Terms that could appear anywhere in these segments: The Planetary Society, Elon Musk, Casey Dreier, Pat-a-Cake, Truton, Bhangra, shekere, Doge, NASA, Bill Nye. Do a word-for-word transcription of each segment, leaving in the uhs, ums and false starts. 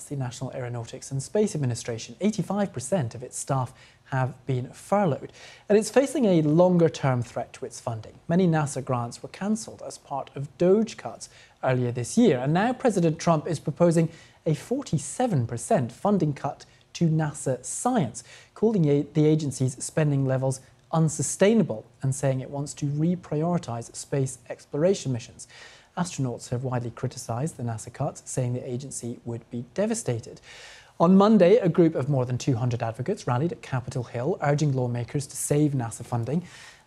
that's the National Aeronautics and Space Administration. eighty-five percent of its staff have been furloughed, and it's facing a longer-term threat to its funding. Many NASA grants were cancelled as part of Doge cuts earlier this year, and now President Trump is proposing a forty-seven percent funding cut to NASA science, calling the agency's spending levels unsustainable and saying it wants to reprioritize space exploration missions. Astronauts have widely criticized the NASA cuts, saying the agency would be devastated. On Monday, a group of more than two hundred advocates rallied at Capitol Hill, urging lawmakers to save NASA funding.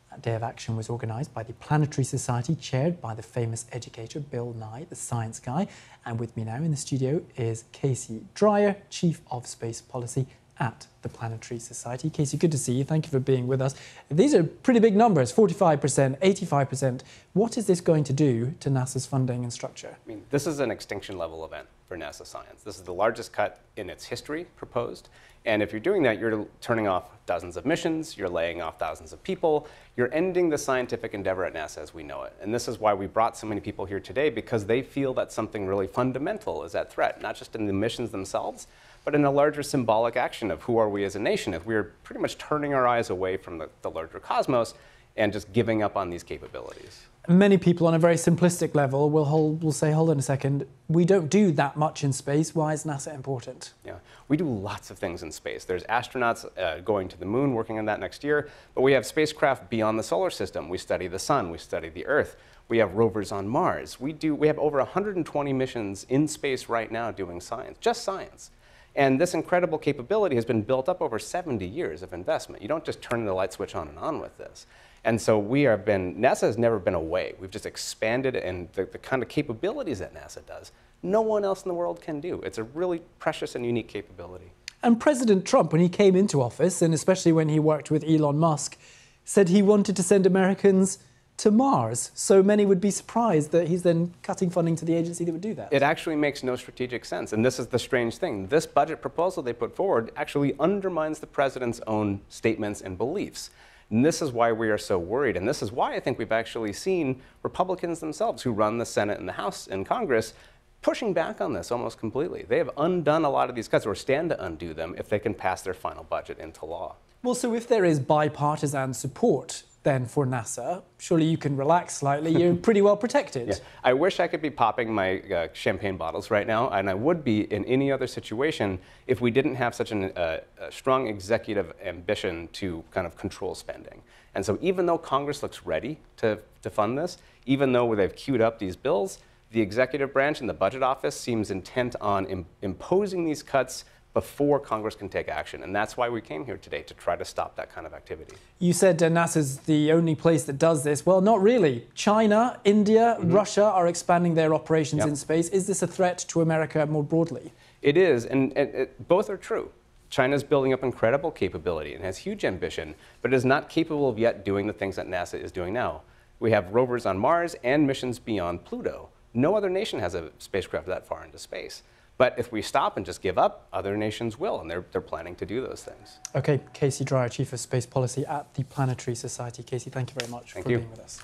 That day of action was organised by the Planetary Society, chaired by the famous educator Bill Nye, the science guy. And with me now in the studio is Casey Dreier, Chief of Space Policy at the Planetary Society. Casey, good to see you. Thank you for being with us. These are pretty big numbers, forty-five percent, eighty-five percent. What is this going to do to NASA's funding and structure? I mean, this is an extinction-level event for NASA science. This is the largest cut in its history proposed. And if you're doing that, you're turning off dozens of missions, you're laying off thousands of people, you're ending the scientific endeavor at NASA as we know it. And this is why we brought so many people here today, because they feel that something really fundamental is at threat, not just in the missions themselves, but in a larger symbolic action of who are we as a nation, if we're pretty much turning our eyes away from the, the larger cosmos and just giving up on these capabilities. Many people on a very simplistic level will, hold, will say, hold on a second, we don't do that much in space, why is NASA important? Yeah, we do lots of things in space. There's astronauts uh, going to the moon, working on that next year, but we have spacecraft beyond the solar system. We study the sun, we study the Earth. We have rovers on Mars. We, do, we have over one hundred twenty missions in space right now doing science, just science. And this incredible capability has been built up over seventy years of investment. You don't just turn the light switch on and on with this. And so we have been, NASA has never been away. We've just expanded, and the, the kind of capabilities that NASA does, no one else in the world can do. It's a really precious and unique capability. And President Trump, when he came into office, and especially when he worked with Elon Musk, said he wanted to send Americans to Mars. So many would be surprised that he's then cutting funding to the agency that would do that. It actually makes no strategic sense. And this is the strange thing. This budget proposal they put forward actually undermines the president's own statements and beliefs. And this is why we are so worried. And this is why I think we've actually seen Republicans themselves, who run the Senate and the House and Congress, pushing back on this almost completely. They have undone a lot of these cuts, or stand to undo them, if they can pass their final budget into law. Well, so if there is bipartisan support then for NASA, surely you can relax slightly, you're pretty well protected. Yeah. I wish I could be popping my uh, champagne bottles right now, and I would be in any other situation if we didn't have such an, uh, a strong executive ambition to kind of control spending. And so even though Congress looks ready to, to fund this, even though they've queued up these bills, the executive branch and the budget office seems intent on im- imposing these cuts before Congress can take action. And that's why we came here today, to try to stop that kind of activity. You said uh, NASA's the only place that does this. Well, not really. China, India, mm-hmm. Russia are expanding their operations yep. in space. Is this a threat to America more broadly? It is, and, and it, both are true. China's building up incredible capability and has huge ambition, but is not capable of yet doing the things that NASA is doing now. We have rovers on Mars and missions beyond Pluto. No other nation has a spacecraft that far into space. But if we stop and just give up, other nations will, and they're, they're planning to do those things. OK, Casey Dreier, Chief of Space Policy at the Planetary Society. Casey, thank you very much thank for you. being with us.